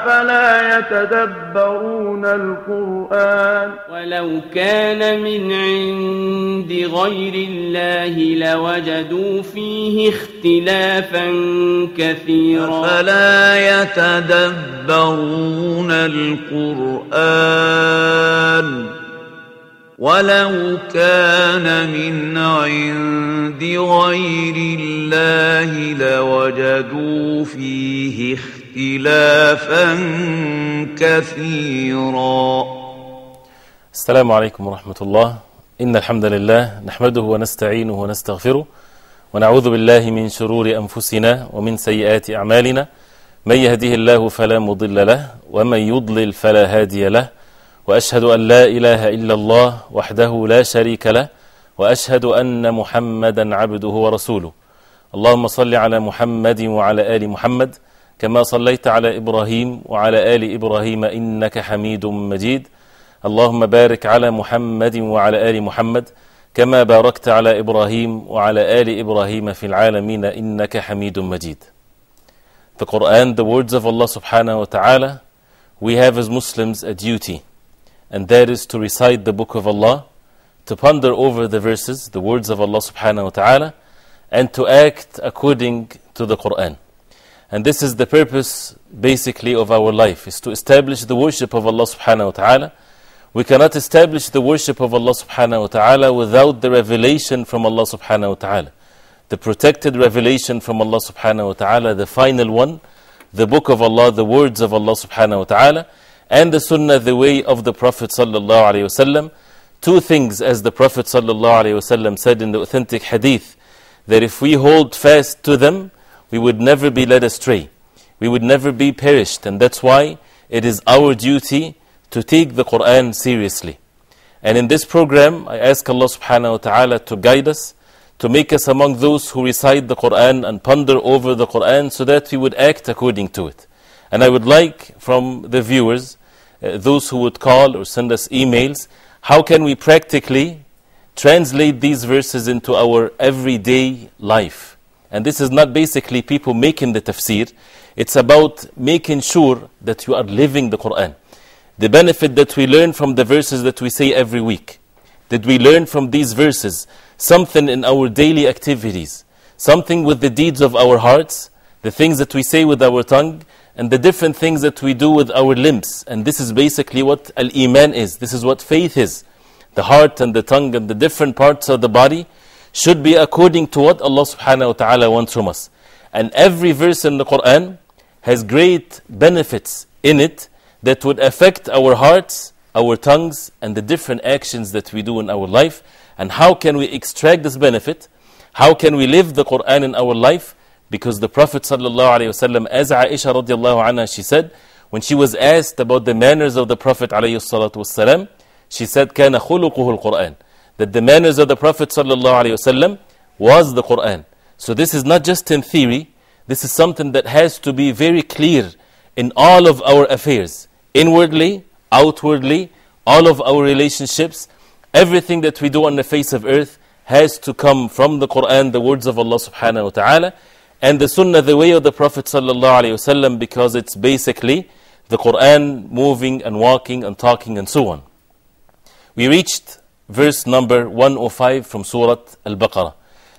أفلا يتدبرون القرآن ولو كان من عند غير الله لوجدوا فيه اختلافا كثيرا أفلا يتدبرون القرآن ولو كان من عند غير الله لوجدوا فيه اختلافا كثيرا. السلام عليكم ورحمة الله. إن الحمد لله نحمده ونستعينه ونستغفره ونعوذ بالله من شرور أنفسنا ومن سيئات أعمالنا، من يهده الله فلا مضل له ومن يضلل فلا هادي له، وأشهد أن لا إله إلا الله وحده لا شريك له، وأشهد أن محمدا عبده ورسوله. اللهم صل على محمد وعلى آل محمد كما صليت على إبراهيم وعلى آل إبراهيم إنك حميد مجيد. اللهم بارك على محمد وعلى آل محمد كما باركت على إبراهيم وعلى آل إبراهيم في العالمين إنك حميد مجيد. The Quran, the words of Allah subhanahu wa ta'ala, we have as Muslims a duty, and that is to recite the book of Allah, to ponder over the verses, the words of Allah subhanahu wa ta'ala, and to act according to the Quran. And this is the purpose basically of our life, is to establish the worship of Allah subhanahu wa ta'ala. We cannot establish the worship of Allah subhanahu wa ta'ala without the revelation from Allah subhanahu wa ta'ala, the protected revelation from Allah subhanahu wa ta'ala, the final one, the book of Allah, the words of Allah subhanahu wa ta'ala, and the sunnah, the way of the Prophet sallallahu alayhi wasallam. Two things, as the Prophet sallallahu alayhi wasallam said in the authentic hadith, that if we hold fast to them, we would never be led astray, we would never be perished. And that's why it is our duty to take the Quran seriously. And in this program, I ask Allah subhanahu wa ta'ala to guide us, to make us among those who recite the Quran and ponder over the Quran, so that we would act according to it. And I would like from the viewers, those who would call or send us emails, how can we practically translate these verses into our everyday life? And this is not basically people making the tafsir, it's about making sure that you are living the Quran. The benefit that we learn from the verses that we say every week, that we learn from these verses something in our daily activities, something with the deeds of our hearts, the things that we say with our tongue, and the different things that we do with our limbs. And this is basically what Al-Iman is. This is what faith is. The heart and the tongue and the different parts of the body should be according to what Allah subhanahu wa ta'ala wants from us. And every verse in the Quran has great benefits in it that would affect our hearts, our tongues, and the different actions that we do in our life. And how can we extract this benefit? How can we live the Quran in our life? Because the Prophet sallallahu alayhi wasallam, as Aisha radiallahu anha, she said, when she was asked about the manners of the Prophet alayhi salatu wasallam, she said, كَانَ خُلُقُهُ الْقُرْآنِ, that the manners of the Prophet sallallahu alayhi wasallam was the Quran. So this is not just in theory, this is something that has to be very clear in all of our affairs, inwardly, outwardly, all of our relationships, everything that we do on the face of earth has to come from the Quran, the words of Allah subhanahu wa ta'ala, and the sunnah, the way of the Prophet sallallahu alayhi wasallam, because it's basically the Quran moving and walking and talking and so on. We reached verse number 105 from Surat Al-Baqarah,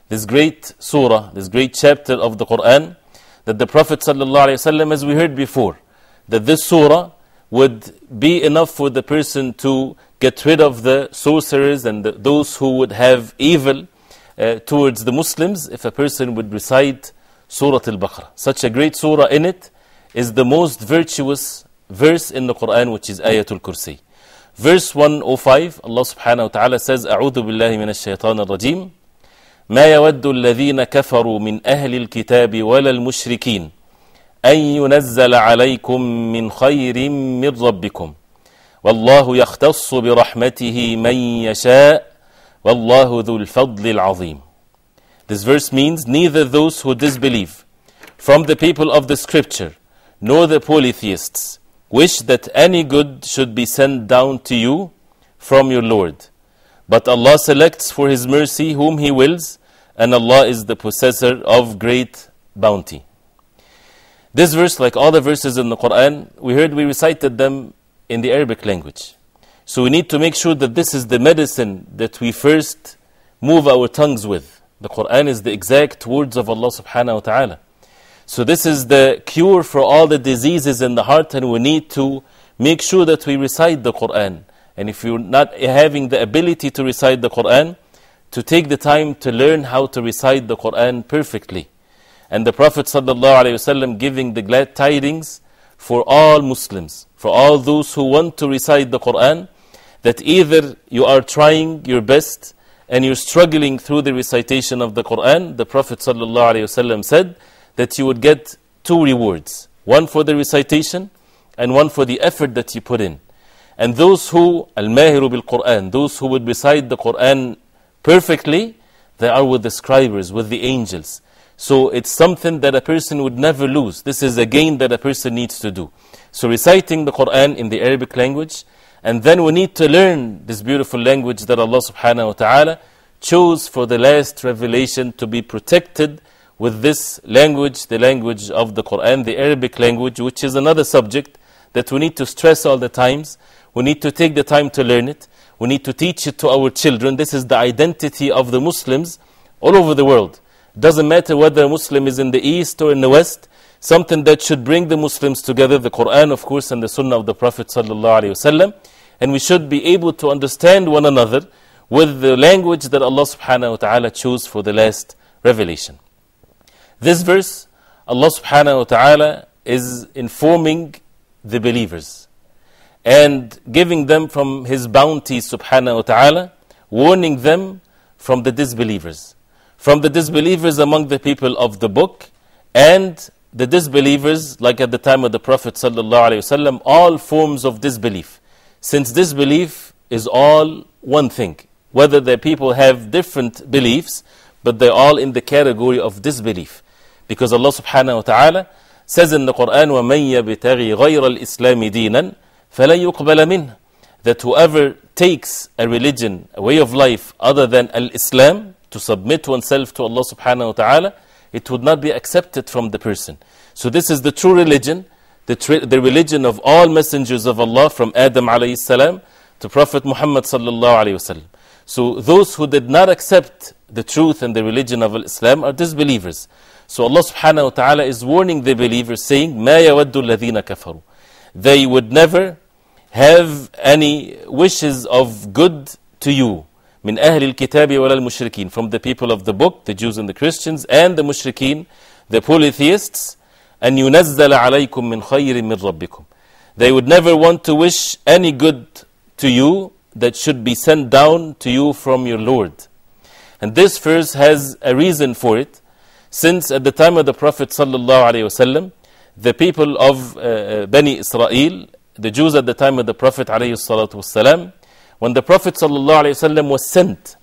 this great surah, this great chapter of the Quran, that the Prophet sallallahu alayhi wasallam, as we heard before, that this surah would be enough for the person to get rid of the sorcerers and those who would have evil towards the Muslims, if a person would recite Surah Al-Baqarah. Such a great surah. In it is the most virtuous verse in the Quran, which is Ayatul Kursi. Verse 105, Allah subhanahu wa ta'ala says, أعوذ بالله من الشيطان الرجيم ما يود الذين كفروا من أهل الكتاب ولا المشركين أن ينزل عليكم من خير من ربكم والله يختص برحمته من يشاء والله ذو الفضل العظيم. This verse means neither those who disbelieve from the people of the scripture nor the polytheists wish that any good should be sent down to you from your Lord. But Allah selects for His mercy whom He wills, and Allah is the possessor of great bounty. This verse, like all the verses in the Quran, we recited them in the Arabic language. So we need to make sure that this is the medicine that we first move our tongues with. The Quran is the exact words of Allah subhanahu wa ta'ala. So this is the cure for all the diseases in the heart, and we need to make sure that we recite the Quran. And if you're not having the ability to recite the Quran, to take the time to learn how to recite the Quran perfectly. And the Prophet ﷺ giving the glad tidings for all Muslims, for all those who want to recite the Quran, that either you are trying your best and you're struggling through the recitation of the Quran, the Prophet ﷺ said that you would get two rewards, one for the recitation and one for the effort that you put in. And those who, al-mahiru bil-Quran, those who would recite the Quran perfectly, they are with the scribes, with the angels. So it's something that a person would never lose. This is a gain that a person needs to do. So reciting the Quran in the Arabic language, and then we need to learn this beautiful language that Allah subhanahu wa ta'ala chose for the last revelation to be protected with this language, the language of the Quran, the Arabic language, which is another subject that we need to stress all the times. We need to take the time to learn it. We need to teach it to our children. This is the identity of the Muslims all over the world. It doesn't matter whether a Muslim is in the East or in the West. Something that should bring the Muslims together, the Quran, of course, and the Sunnah of the Prophet ﷺ. And we should be able to understand one another with the language that Allah subhanahu wa ta'ala chose for the last revelation. This verse, Allah subhanahu wa ta'ala is informing the believers and giving them from His bounty subhanahu wa ta'ala, warning them from the disbelievers. From the disbelievers among the people of the book, and the disbelievers, like at the time of the Prophet ﷺ, all forms of disbelief. Since disbelief is all one thing, whether the people have different beliefs, but they're all in the category of disbelief. Because Allah subhanahu wa ta'ala says in the Quran, وَمَنْ يَبْتَغِي غَيْرَ الْإِسْلَامِ دِينًا فَلَنْ يُقْبَلَ مِنْهُ, that whoever takes a religion, a way of life other than al-Islam, to submit oneself to Allah subhanahu wa ta'ala, it would not be accepted from the person. So this is the true religion, the religion of all messengers of Allah, from Adam alayhi salam to Prophet Muhammad sallallahu alayhi wa sallam. So those who did not accept the truth and the religion of Islam are disbelievers. So Allah subhanahu wa ta'ala is warning the believers, saying, مَا يَوَدُّ الَّذِينَ كَفَرُوا, they would never have any wishes of good to you, من أهل الكتاب ولا المشركين, from the people of the book, the Jews and the Christians, and the mushrikeen, the polytheists, أن ينزل عليكم من خير من ربكم, they would never want to wish any good to you that should be sent down to you from your Lord. And this verse has a reason for it, since at the time of the Prophet ﷺ, the people of Bani Israel, the Jews at the time of the Prophet ﷺ, when the Prophet ﷺ was sent,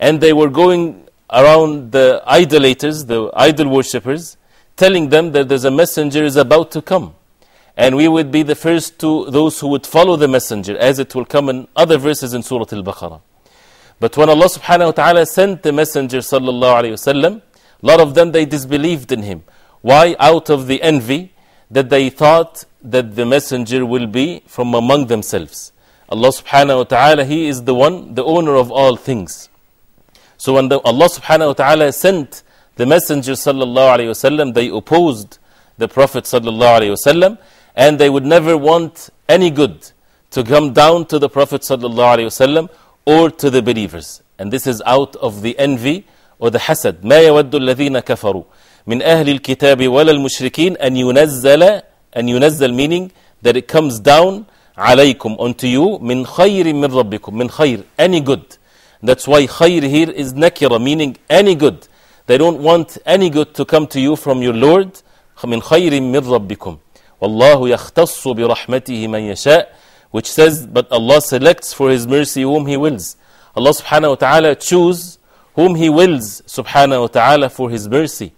and they were going around the idolaters, the idol worshippers, telling them that there's a messenger is about to come, and we would be the first to those who would follow the messenger, as it will come in other verses in Surat Al-Baqara. But when Allah subhanahu wa ta'ala sent the messenger sallallahu alayhi wasallam, a lot of them, they disbelieved in him. Why? Out of the envy that they thought that the messenger will be from among themselves. Allah subhanahu wa ta'ala, He is the one, the owner of all things. So when Allah subhanahu wa ta'ala sent the messenger sallallahu alayhi wasallam, they opposed the Prophet sallallahu alayhi wasallam, and they would never want any good to come down to the Prophet sallallahu alayhi wasallam or to the believers. And this is out of the envy or the hasad. مَا يَوَدُّ الَّذِينَ كَفَرُوا مِنْ أَهْلِ الْكِتَابِ وَلَا الْمُشْرِكِينَ أَنْ يُنَزَّلَ, meaning that it comes down عليكم, unto you, مِنْ خَيْرٍ مِنْ رَبِّكُمْ, مِنْ خَيْرٍ, any good. That's why خَيْر here is nakira, meaning any good. They don't want any good to come to you from your Lord. مِنْ خَيْرٍ مِنْ رَبِّكُمْ وَاللَّهُ يَخْتَصُّ بِرَحْمَتِهِ مَنْ يَشَاءُ, which says, but Allah selects for His mercy whom He wills. Allah subhanahu wa ta'ala chooses whom He wills subhanahu wa ta'ala for His mercy,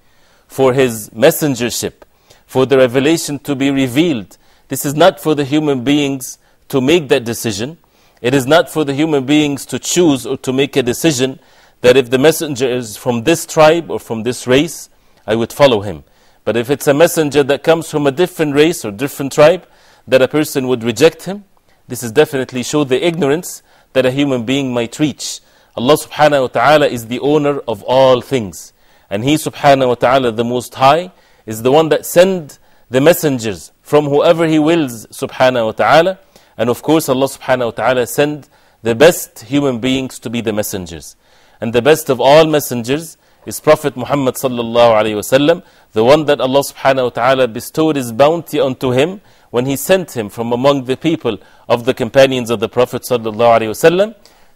for His messengership, for the revelation to be revealed. This is not for the human beings to make that decision. It is not for the human beings to choose or to make a decision that if the messenger is from this tribe or from this race, I would follow him. But if it's a messenger that comes from a different race or different tribe, that a person would reject him, this is definitely show the ignorance that a human being might reach. Allah subhanahu wa ta'ala is the owner of all things. And He subhanahu wa ta'ala, the Most High, is the one that sends the messengers from whoever He wills subhanahu wa ta'ala. And of course Allah subhanahu wa ta'ala sends the best human beings to be the messengers. And the best of all messengers is Prophet Muhammad sallallahu alayhi wa sallam, the one that Allah subhanahu wa ta'ala bestowed His bounty unto him when He sent him from among the people of the companions of the Prophet sallallahu alayhi wa sallam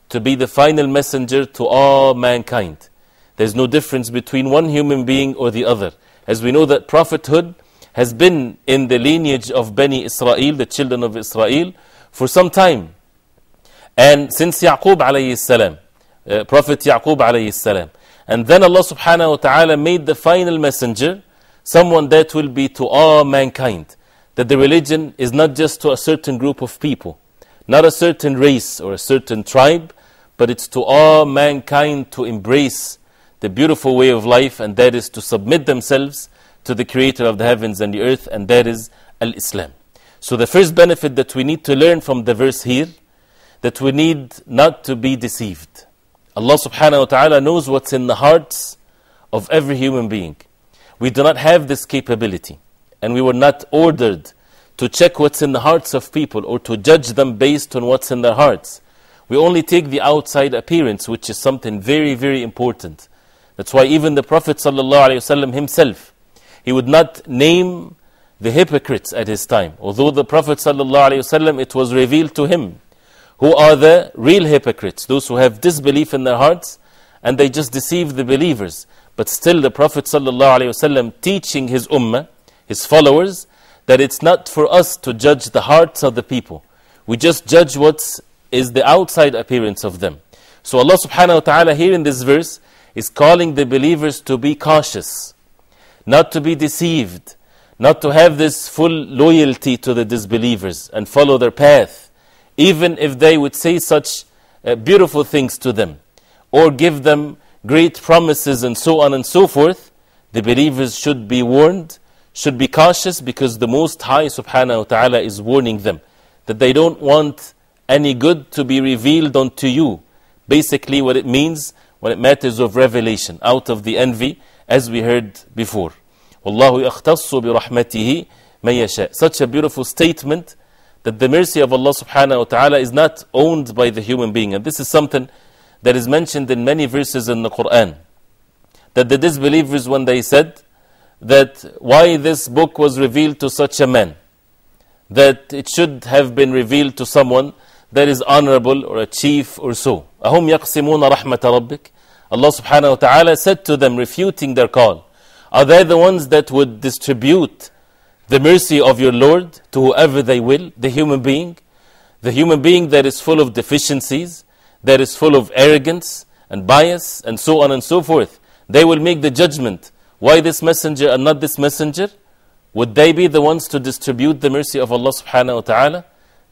to be the final messenger to all mankind. There's no difference between one human being or the other. As we know that prophethood has been in the lineage of Bani Israel, the children of Israel, for some time. And since Yaqub alayhi salam, Prophet Yaqub alayhi salam. And then Allah subhanahu wa ta'ala made the final messenger, someone that will be to all mankind. That the religion is not just to a certain group of people, not a certain race or a certain tribe, but it's to all mankind to embrace the beautiful way of life, and that is to submit themselves to the Creator of the heavens and the earth, and that is Al-Islam. So the first benefit that we need to learn from the verse here, that we need not to be deceived. Allah subhanahu wa ta'ala knows what's in the hearts of every human being. We do not have this capability, and we were not ordered to check what's in the hearts of people or to judge them based on what's in their hearts. We only take the outside appearance, which is something very, very important. That's why even the Prophet ﷺ himself, he would not name the hypocrites at his time. Although the Prophet ﷺ, it was revealed to him who are the real hypocrites, those who have disbelief in their hearts and they just deceive the believers. But still the Prophet ﷺ teaching his ummah, his followers, that it's not for us to judge the hearts of the people. We just judge what is the outside appearance of them. So Allah subhanahu wa ta'ala here in this verse is calling the believers to be cautious, not to be deceived, not to have this full loyalty to the disbelievers and follow their path, even if they would say such beautiful things to them or give them great promises and so on and so forth. The believers should be warned, should be cautious, because the Most High subhanahu wa ta'ala is warning them that they don't want any good to be revealed unto you. Basically what it means when it matters of revelation, out of the envy, as we heard before. وَاللَّهُ يَخْتَصُّ بِرَحْمَتِهِ مَنْ يَشَاءُ. Such a beautiful statement that the mercy of Allah subhanahu wa ta'ala is not owned by the human being. And this is something that is mentioned in many verses in the Quran. That the disbelievers, when they said that why this book was revealed to such a man, that it should have been revealed to someone that is honorable or a chief or so. أَهُمْ يَقْسِمُونَ رَحْمَةَ رَبِّكَ. Allah subhanahu wa ta'ala said to them, refuting their call, are they the ones that would distribute the mercy of your Lord to whoever they will? The human being that is full of deficiencies, that is full of arrogance and bias and so on and so forth. They will make the judgment, why this messenger and not this messenger? Would they be the ones to distribute the mercy of Allah subhanahu wa ta'ala?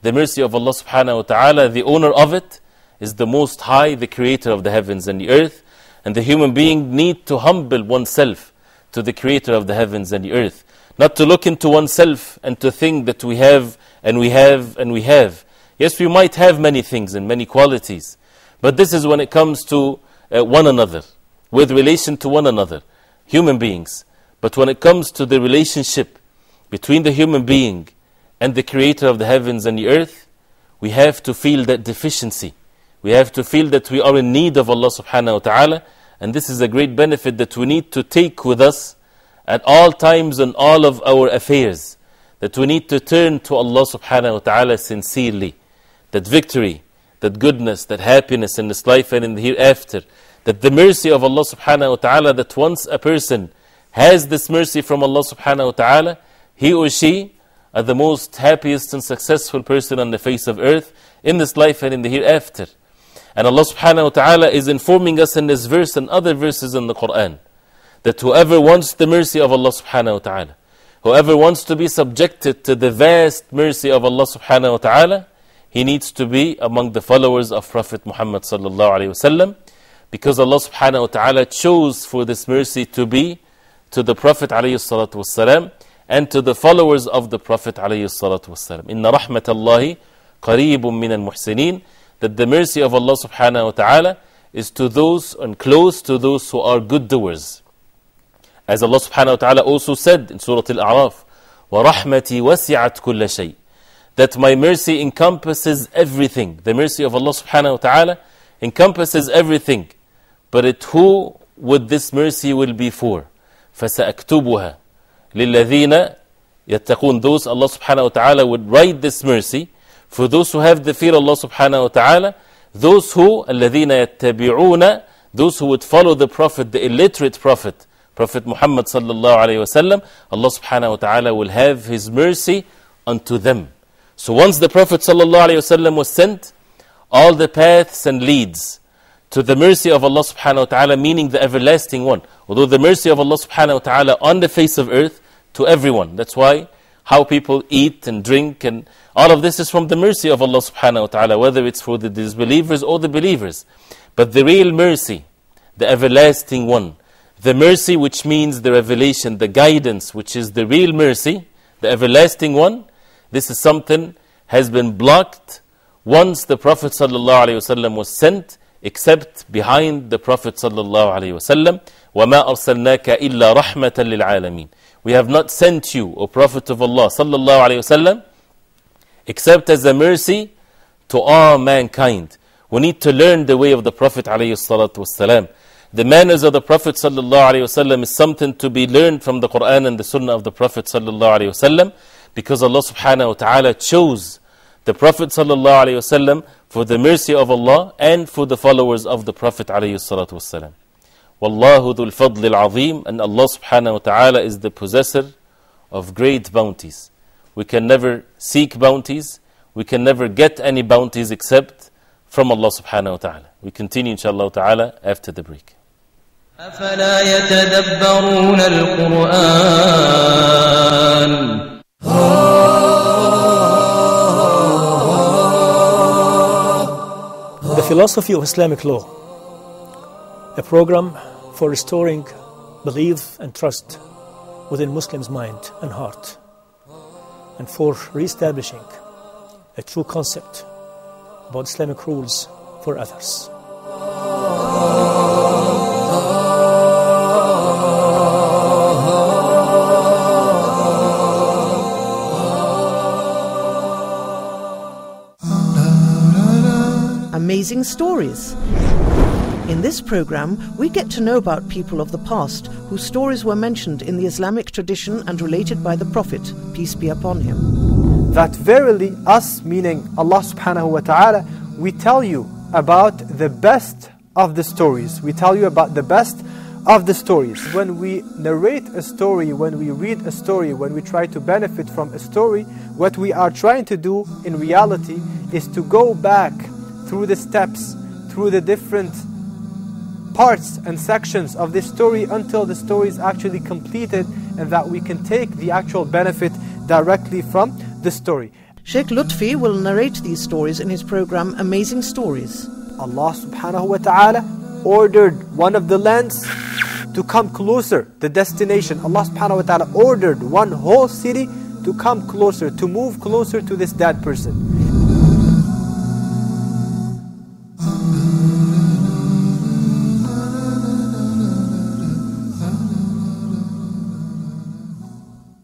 The mercy of Allah subhanahu wa ta'ala, the owner of it, is the Most High, the Creator of the heavens and the earth. And the human being need to humble oneself to the Creator of the heavens and the earth. Not to look into oneself and to think that we have and we have and we have. Yes, we might have many things and many qualities. But this is when it comes to one another, with relation to one another, human beings. But when it comes to the relationship between the human being and the Creator of the heavens and the earth, we have to feel that deficiency. We have to feel that we are in need of Allah subhanahu wa ta'ala, and this is a great benefit that we need to take with us at all times in all of our affairs, that we need to turn to Allah subhanahu wa ta'ala sincerely, that victory, that goodness, that happiness in this life and in the hereafter, that the mercy of Allah subhanahu wa ta'ala, that once a person has this mercy from Allah subhanahu wa ta'ala, he or she are the most happiest and successful person on the face of earth, in this life and in the hereafter. And Allah subhanahu wa ta'ala is informing us in this verse and other verses in the Quran, that whoever wants the mercy of Allah subhanahu wa ta'ala, whoever wants to be subjected to the vast mercy of Allah subhanahu wa ta'ala, he needs to be among the followers of Prophet Muhammad sallallahu alayhi wa sallam, because Allah subhanahu wa ta'ala chose for this mercy to be to the Prophet ﷺ and to the followers of the Prophet ﷺ. إِنَّ رَحْمَةَ اللَّهِ قَرِيبٌ مِّنَ الْمُحْسِنِينَ, that the mercy of Allah subhanahu wa ta'ala is to those and close to those who are good doers. As Allah subhanahu wa ta'ala also said in Surah Al-A'raf, وَرَحْمَتِي وَسِعَتْ كُلَّ شَيْءٍ, that my mercy encompasses everything. The mercy of Allah subhanahu wa ta'ala encompasses everything. But it, who would this mercy will be for? فَسَأَكْتُبُهَا لِلَّذِينَ يَتَّقُونَ, those Allah subhanahu wa ta'ala would write this mercy for those who have the fear of Allah subhanahu wa ta'ala, those who, الَّذِينَ يَتَّبِعُونَ, those who would follow the Prophet, the illiterate Prophet, Prophet Muhammad sallallahu alayhi wa sallam. Allah subhanahu wa ta'ala will have His mercy unto them. So once the Prophet sallallahu alayhi wa sallam was sent, all the paths and leads to the mercy of Allah subhanahu wa ta'ala, meaning the everlasting one. Although the mercy of Allah subhanahu wa ta'ala on the face of earth to everyone. That's why how people eat and drink and all of this is from the mercy of Allah subhanahu wa ta'ala, whether it's for the disbelievers or the believers. But the real mercy, the everlasting one, the mercy which means the revelation, the guidance, which is the real mercy, the everlasting one, this is something has been blocked once the Prophet sallallahu alayhi wa sallam was sent, except behind the Prophet sallallahu alayhi wa sallam. وَمَا أَرْسَلْنَاكَ إِلَّا رَحْمَةً لِلْعَالَمِينَ, we have not sent you, O Prophet of Allah sallallahu alayhi wa sallam, except as a mercy to all mankind. We need to learn the way of the Prophet alayhi salatu wasalam. The manners of the Prophet sallallahu alayhi wa sallam is something to be learned from the Quran and the Sunnah of the Prophet sallallahu alayhi wa sallam, because Allah subhanahu wa ta'ala chose the Prophet sallallahu alayhi wa sallam for the mercy of Allah and for the followers of the Prophet alayhi salatu wasalam. Wallahu dhul fadlil azim, and Allah subhanahu wa ta'ala is the possessor of great bounties. We can never seek bounties, we can never get any bounties except from Allah subhanahu wa ta'ala. We continue inshallah ta'ala after the break. أَفَلَا يَتَدَبَّرُونَ الْقُرْآنَ. The Philosophy of Islamic Law, a program for restoring belief and trust within Muslims' mind and heart, and for re-establishing a true concept about Islamic rules for others. Amazing stories. In this program, we get to know about people of the past whose stories were mentioned in the Islamic tradition and related by the Prophet, peace be upon him. That verily us, meaning Allah subhanahu wa ta'ala, we tell you about the best of the stories. We tell you about the best of the stories. When we narrate a story, when we read a story, when we try to benefit from a story, what we are trying to do in reality is to go back through the steps, through the different parts and sections of this story until the story is actually completed and that we can take the actual benefit directly from the story. Sheikh Lutfi will narrate these stories in his program Amazing Stories. Allah subhanahu wa ta'ala ordered one of the lands to come closer, the destination. Allah subhanahu wa ta'ala ordered one whole city to come closer, to move closer to this dead person.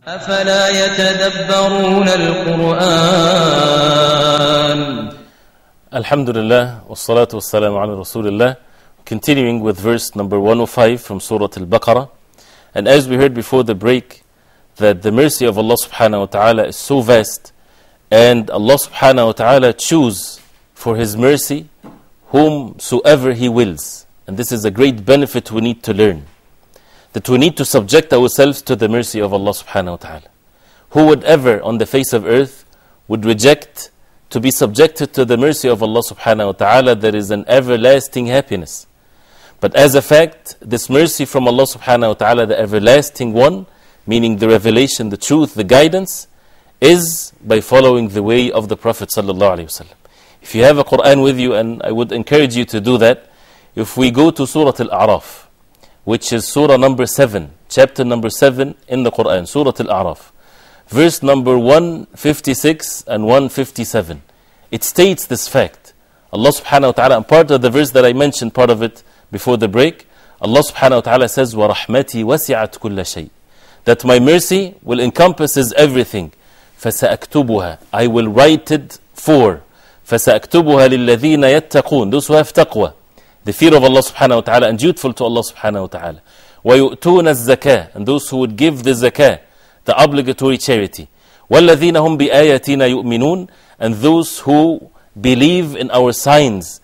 أَفَلَا يَتَدَبَّرُونَ الْقُرْآنَ. Alhamdulillah, wassalatu wassalamu ala rasulillah. Continuing with verse number 105 from Surah Al-Baqarah. And as we heard before the break, that the mercy of Allah subhanahu wa ta'ala is so vast, and Allah subhanahu wa ta'ala chooses for His mercy whomsoever He wills. And this is a great benefit we need to learn, that we need to subject ourselves to the mercy of Allah subhanahu wa ta'ala. Who would ever on the face of earth would reject to be subjected to the mercy of Allah subhanahu wa ta'ala? There is an everlasting happiness. But as a fact, this mercy from Allah subhanahu wa ta'ala, the everlasting one, meaning the revelation, the truth, the guidance, is by following the way of the Prophet sallallahu alayhi wa sallam. If you have a Quran with you, and I would encourage you to do that, if we go to Surah Al-A'raf, which is Surah number 7, chapter number 7 in the Quran, Surah Al-A'raf, verse number 156 and 157. It states this fact. Allah subhanahu wa ta'ala, and part of the verse that I mentioned, part of it before the break, Allah subhanahu wa ta'ala says, وَرَحْمَتِي وَسِعَتْ كُلَّ شَيْءٍ, that my mercy will encompasses everything. فَسَأَكْتُبُهَا, I will write it for. فَسَأَكْتُبُهَا لِلَّذِينَ يَتَّقُونَ, those who have taqwa, the fear of Allah subhanahu wa ta'ala and dutiful to Allah subhanahu wa ta'ala. وَيُؤْتُونَ الزَّكَاةَ, and those who would give the zakah, the obligatory charity. وَالَّذِينَ هُمْ بِآيَاتِنَا يُؤْمِنُونَ, and those who believe in our signs,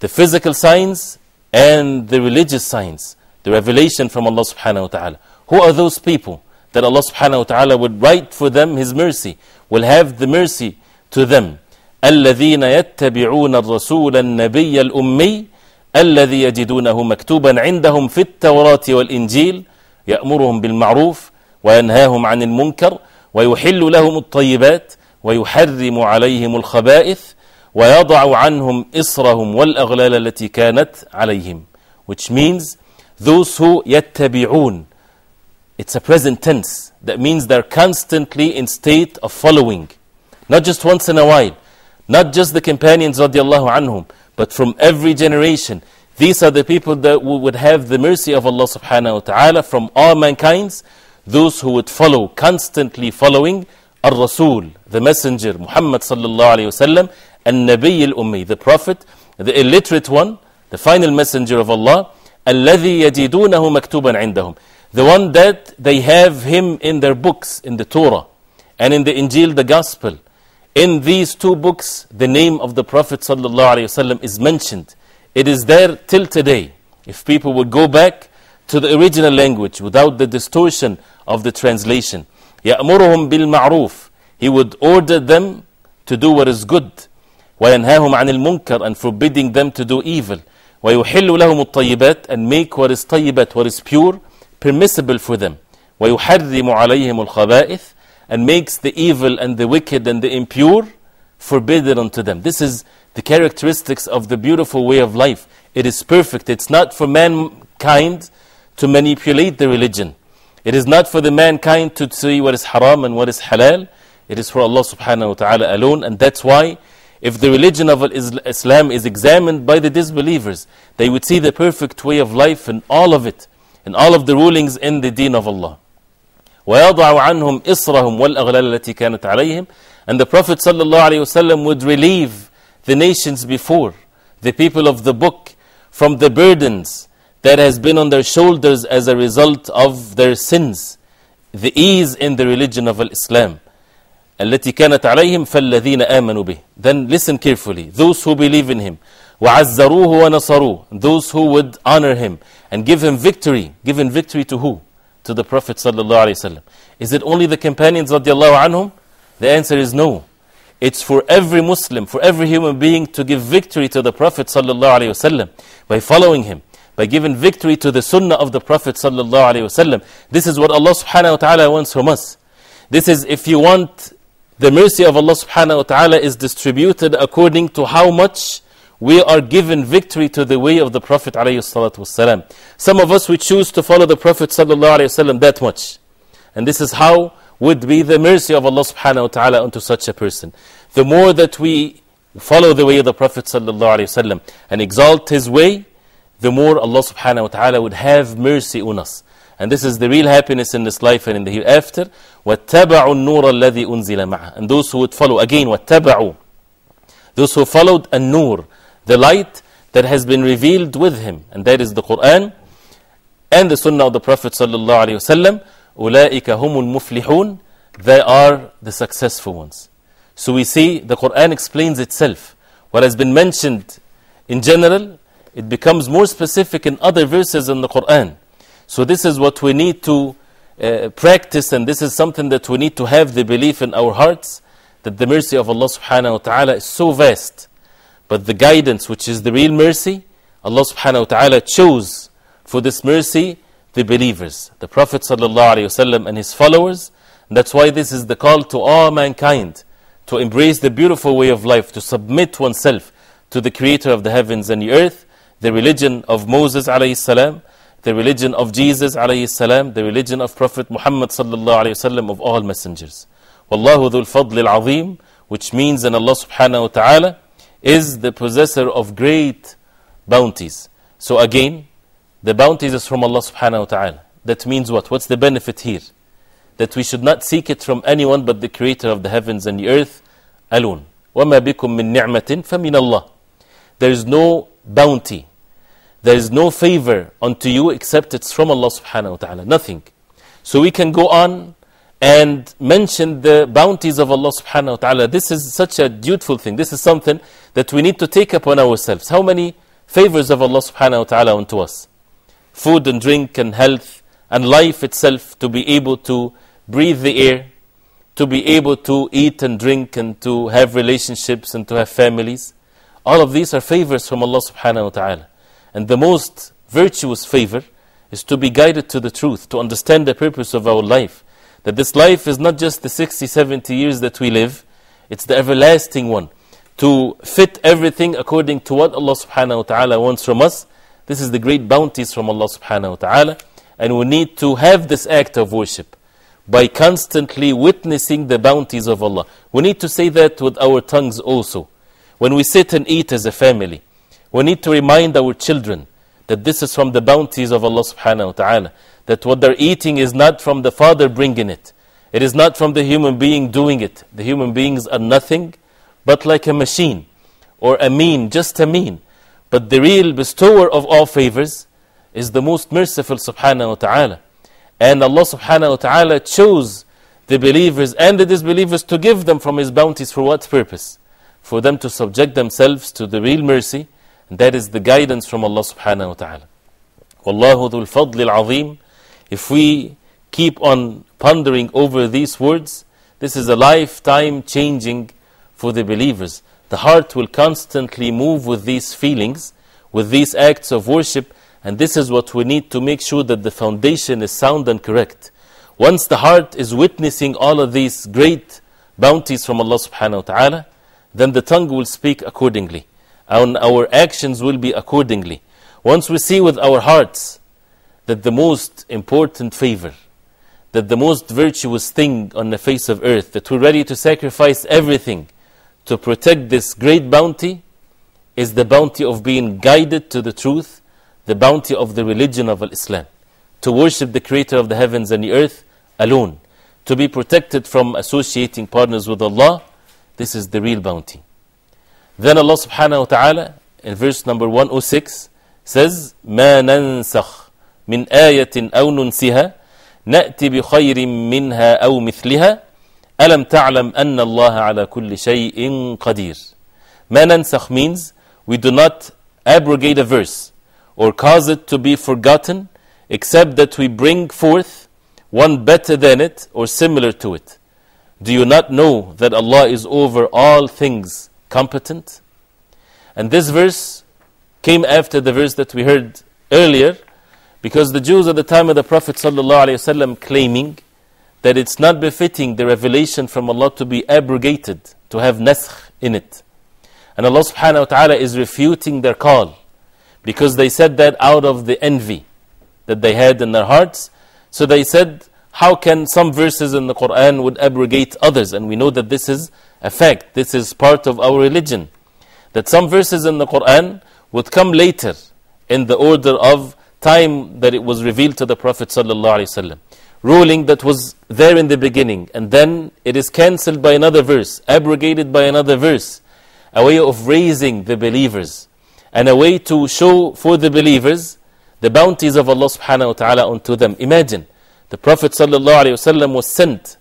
the physical signs and the religious signs, the revelation from Allah subhanahu wa ta'ala. Who are those people that Allah subhanahu wa ta'ala would write for them His mercy, will have the mercy to them? الَّذِينَ يَتَّبِعُونَ الرَّسُولَ النَّبِيَّ الْأُمِّيَّ الذي يجدونه مكتوبا عندهم في التوراة والإنجيل يأمرهم بالمعروف وينهاهم عن المنكر ويحل لهم الطيبات ويحرم عليهم الخبائث ويضع عنهم إصرهم والأغلال التي كانت عليهم. Which means those who يتبعون. It's a present tense. That means they're constantly in state of following. Not just once in a while. Not just the companions رضي الله عنهم. But from every generation, these are the people that would have the mercy of Allah subhanahu wa ta'ala from all mankind, those who would follow, constantly following Ar-Rasul, the messenger, Muhammad sallallahu alayhi wa sallam, and Nabi al-Ummi, the prophet, the illiterate one, the final messenger of Allah, الَّذِي يَجِدُونَهُ مَكْتُوبًا عِنْدَهُمْ, the one that they have him in their books, in the Torah, and in the Injil, the Gospel. In these two books, the name of the Prophet ﷺ is mentioned. It is there till today. If people would go back to the original language without the distortion of the translation. يَأْمُرُهُمْ بِالْمَعْرُوفِ, He would order them to do what is good. وَيَنْهَاهُمْ عَنِ الْمُنْكَرِ, and forbidding them to do evil. وَيُحِلُّ لَهُمُ الطَّيِّبَاتِ, and make what is طَيِّبَات, what is pure, permissible for them. وَيُحَرِّمُ عَلَيْهِمُ الْخَبَائِثِ, and makes the evil and the wicked and the impure forbidden unto them. This is the characteristics of the beautiful way of life. It is perfect. It's not for mankind to manipulate the religion. It is not for the mankind to see what is haram and what is halal. It is for Allah subhanahu wa ta'ala alone. And that's why if the religion of Islam is examined by the disbelievers, they would see the perfect way of life in all of it, in all of the rulings in the deen of Allah. وَيَضَعُ عَنْهُمْ إِصْرَهُمْ وَالْأَغْلَالَ الَّتِي كَانَتْ عَلَيْهِمْ, and the Prophet ﷺ would relieve the nations before, the people of the book, from the burdens that has been on their shoulders as a result of their sins. The ease in the religion of Islam. الَّتِي كَانَتْ عَلَيْهِمْ فَالَّذِينَ آمَنُوا بِهِ, then listen carefully, those who believe in Him. وَعَزَّرُوهُ وَنَصَرُوهُ, those who would honor Him and give Him victory. Given victory to who? To the Prophet ﷺ. Is it only the companions radiallahu anhum? The answer is no. It's for every Muslim, for every human being to give victory to the Prophet ﷺ by following him, by giving victory to the sunnah of the Prophet ﷺ. This is what Allah subhanahu wa ta'ala wants from us. This is, if you want, the mercy of Allah subhanahu wa ta'ala is distributed according to how much we are given victory to the way of the Prophet ﷺ. Some of us, we choose to follow the Prophet ﷺ that much. And this is how would be the mercy of Allah subhanahu wa ta'ala unto such a person. The more that we follow the way of the Prophet ﷺ and exalt his way, the more Allah subhanahu wa ta'ala would have mercy on us. And this is the real happiness in this life and in the hereafter. وَاتَّبَعُوا النُّورَ الَّذِي أُنزِلَ مَعَهُ, and those who would follow, again, وَاتَّبَعُوا, those who followed an-nur, the light that has been revealed with him, and that is the Quran and the Sunnah of the Prophet ﷺ. أُولَٰئِكَ هُمُ الْمُفْلِحُونَ, they are the successful ones. So we see the Quran explains itself. What has been mentioned in general, it becomes more specific in other verses in the Quran. So this is what we need to practice, and this is something that we need to have the belief in our hearts, that the mercy of Allah subhanahu wa ta'ala is so vast. But the guidance, which is the real mercy, Allah subhanahu wa ta'ala chose for this mercy the believers, the Prophet sallallahu alayhi wa sallam and his followers. And that's why this is the call to all mankind, to embrace the beautiful way of life, to submit oneself to the creator of the heavens and the earth, the religion of Moses alayhi salam, the religion of Jesus alayhi salam, the religion of Prophet Muhammad sallallahu alayhi wasallam, of all messengers. Wallahu dhul fadl al azim, which means that Allah subhanahu wa ta'ala is the possessor of great bounties. So again, the bounties is from Allah subhanahu wa ta'ala. That means what? What's the benefit here? That we should not seek it from anyone but the creator of the heavens and the earth alone. وَمَا بِكُم مِّن نِعْمَةٍ فَمِنَ اللَّهِ. There is no bounty, there is no favor unto you except it's from Allah subhanahu wa ta'ala, nothing. So we can go on and mention the bounties of Allah subhanahu wa ta'ala. This is such a dutiful thing. This is something that we need to take upon ourselves. How many favors of Allah subhanahu wa ta'ala unto us? Food and drink and health and life itself, to be able to breathe the air, to be able to eat and drink and to have relationships and to have families. All of these are favors from Allah subhanahu wa ta'ala. And the most virtuous favor is to be guided to the truth, to understand the purpose of our life. That this life is not just the 60, 70 years that we live, it's the everlasting one. To fit everything according to what Allah subhanahu wa ta'ala wants from us, this is the great bounties from Allah subhanahu wa ta'ala. And we need to have this act of worship by constantly witnessing the bounties of Allah. We need to say that with our tongues also. When we sit and eat as a family, we need to remind our children that this is from the bounties of Allah subhanahu wa ta'ala. That what they're eating is not from the father bringing it. It is not from the human being doing it. The human beings are nothing but like a machine or a mean, just a mean. But the real bestower of all favors is the most merciful subhanahu wa ta'ala. And Allah subhanahu wa ta'ala chose the believers and the disbelievers to give them from His bounties. For what purpose? For them to subject themselves to the real mercy. And that is the guidance from Allah subhanahu wa ta'ala. Wallahu dhul fadl al azim. If we keep on pondering over these words, this is a lifetime changing for the believers. The heart will constantly move with these feelings, with these acts of worship, and this is what we need to make sure that the foundation is sound and correct. Once the heart is witnessing all of these great bounties from Allah subhanahu wa ta'ala, then the tongue will speak accordingly, and our actions will be accordingly. Once we see with our hearts that the most important favor, that the most virtuous thing on the face of earth, that we're ready to sacrifice everything to protect this great bounty, is the bounty of being guided to the truth, the bounty of the religion of Islam. To worship the creator of the heavens and the earth alone, to be protected from associating partners with Allah, this is the real bounty. Then Allah subhanahu wa ta'ala, in verse number 106, says, مَا نَنْسَخْ من آية أو ننسها نأتي بخير منها أو مثلها ألم تعلم أن الله على كل شيء قدير. ما ننسخ means we do not abrogate a verse or cause it to be forgotten except that we bring forth one better than it or similar to it. Do you not know that Allah is over all things competent? And this verse came after the verse that we heard earlier, because the Jews at the time of the Prophet ﷺ claiming that it's not befitting the revelation from Allah to be abrogated, to have naskh in it. And Allah subhanahu wa ta'ala is refuting their call, because they said that out of the envy that they had in their hearts. So they said, how can some verses in the Quran would abrogate others? And we know that this is a fact, this is part of our religion, that some verses in the Quran would come later in the order of time that it was revealed to the Prophet ﷺ. Ruling that was there in the beginning, and then it is cancelled by another verse, abrogated by another verse. A way of raising the believers, and a way to show for the believers the bounties of Allah subhanahu wa ta'ala unto them. Imagine, the Prophet ﷺ was sent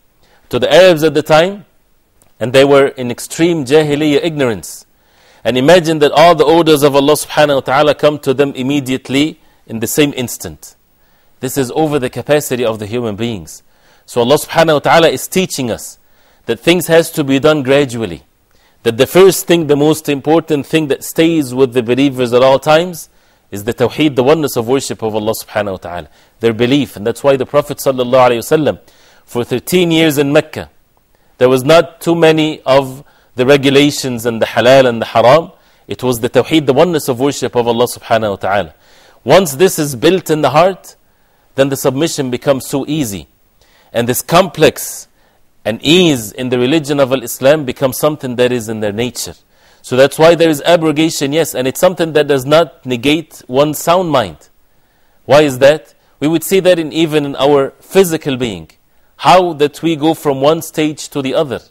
to the Arabs at the time, and they were in extreme jahiliyyah, ignorance. And imagine that all the orders of Allah subhanahu wa ta'ala come to them immediately, in the same instant. This is over the capacity of the human beings. So Allah subhanahu wa ta'ala is teaching us that things has to be done gradually. That the first thing, the most important thing that stays with the believers at all times is the tawheed, the oneness of worship of Allah subhanahu wa ta'ala. Their belief. And that's why the Prophet sallallahu alayhi wa sallam, for 13 years in Mecca, there was not too many of the regulations and the halal and the haram. It was the tawheed, the oneness of worship of Allah subhanahu wa ta'ala. Once this is built in the heart, then the submission becomes so easy. And this complex and ease in the religion of Islam becomes something that is in their nature. So that's why there is abrogation, yes, and it's something that does not negate one's sound mind. Why is that? We would see that in even in our physical being. How that we go from one stage to the other.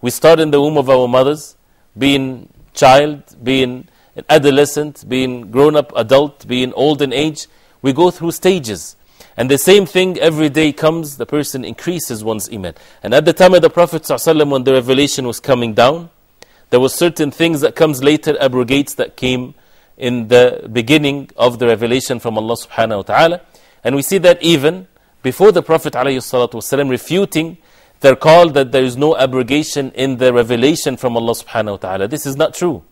We start in the womb of our mothers, being child, being an adolescent, being grown-up adult, being old in age. We go through stages. And the same thing every day comes, the person increases one's iman. And at the time of the Prophet ﷺ, when the revelation was coming down, there were certain things that comes later, abrogates that came in the beginning of the revelation from Allah subhanahu wa ta'ala. And we see that even before the Prophet ﷺ refuting their call that there is no abrogation in the revelation from Allah subhanahu wa ta'ala. This is not true.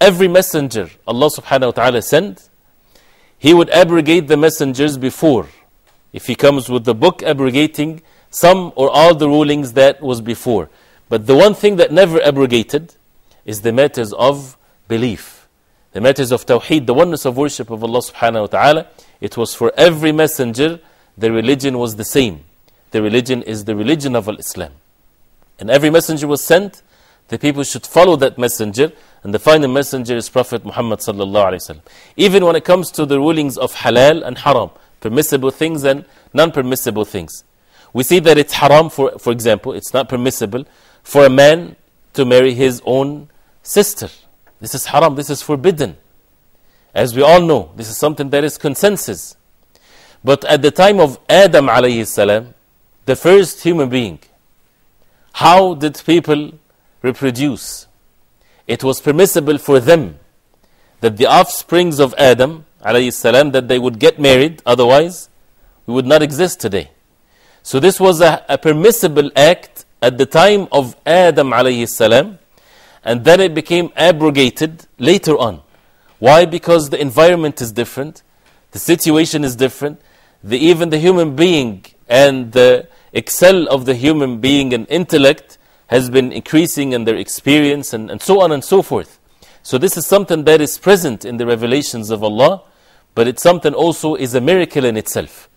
Every messenger Allah subhanahu wa ta'ala sent, He would abrogate the messengers before. If He comes with the book abrogating some or all the rulings that was before. But the one thing that never abrogated is the matters of belief. The matters of tawheed, the oneness of worship of Allah subhanahu wa ta'ala. It was for every messenger, the religion was the same. The religion is the religion of Islam. And every messenger was sent, the people should follow that messenger, and the final messenger is Prophet Muhammad sallallahu alayhi wa sallam. Even when it comes to the rulings of halal and haram, permissible things and non-permissible things. We see that it's haram, for example, it's not permissible for a man to marry his own sister. This is haram, this is forbidden. As we all know, this is something that is consensus. But at the time of Adam alayhi salam, the first human being, how did people reproduce? It was permissible for them that the offsprings of Adam alayhi salam, that they would get married, otherwise we would not exist today. So this was a permissible act at the time of Adam alayhi salam, and then it became abrogated later on. Why? Because the environment is different, the situation is different, even the human being and the excel of the human being and intellect has been increasing in their experience and so on and so forth. So this is something that is present in the revelations of Allah, but it's something also is a miracle in itself.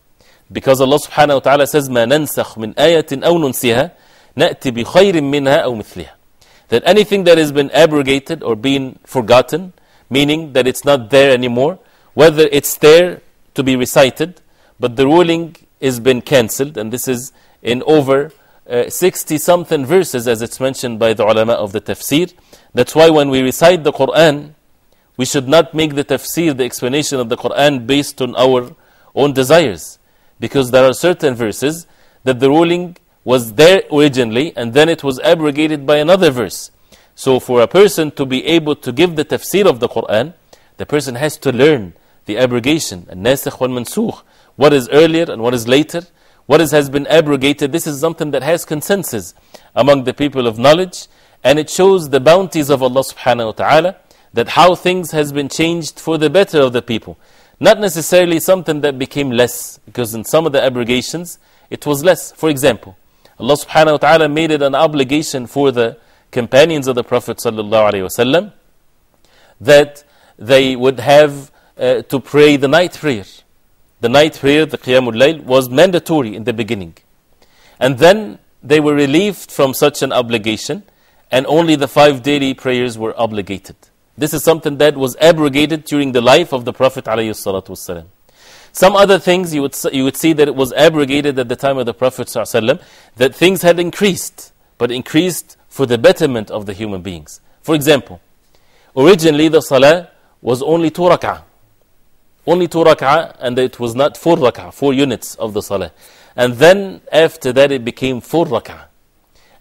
Because Allah subhanahu wa ta'ala says, مَا نَنْسَخْ مِنْ آيَةٍ أَوْ نُنْسِهَا نَأْتِ بِخَيْرٍ مِّنْهَا أَوْ مِثْلِهَا. That anything that has been abrogated or been forgotten, meaning that it's not there anymore, whether it's there to be recited, but the ruling has been cancelled, and this is in over 60-something verses, as it's mentioned by the ulama of the tafsir. That's why when we recite the Quran, we should not make the tafsir, the explanation of the Quran, based on our own desires, because there are certain verses that the ruling was there originally, and then it was abrogated by another verse. So for a person to be able to give the tafsir of the Quran, the person has to learn the abrogation, al-nasikh wal-mansukh, what is earlier and what is later, what has been abrogated. This is something that has consensus among the people of knowledge, and it shows the bounties of Allah subhanahu wa ta'ala, that how things has been changed for the better of the people. Not necessarily something that became less, because in some of the abrogations, it was less. For example, Allah subhanahu wa ta'ala made it an obligation for the companions of the Prophet sallallahu alayhi wa sallam, that they would have to pray the night prayer. The night prayer, the Qiyamul Layl, was mandatory in the beginning. And then they were relieved from such an obligation, and only the 5 daily prayers were obligated. This is something that was abrogated during the life of the Prophet ﷺ. Some other things you would see that it was abrogated at the time of the Prophet ﷺ, that things had increased, but increased for the betterment of the human beings. For example, originally the Salah was only 2 rak'ah. Only 2 rak'ah, and it was not 4 rak'ah, 4 units of the salah. And then after that it became 4 rak'ah.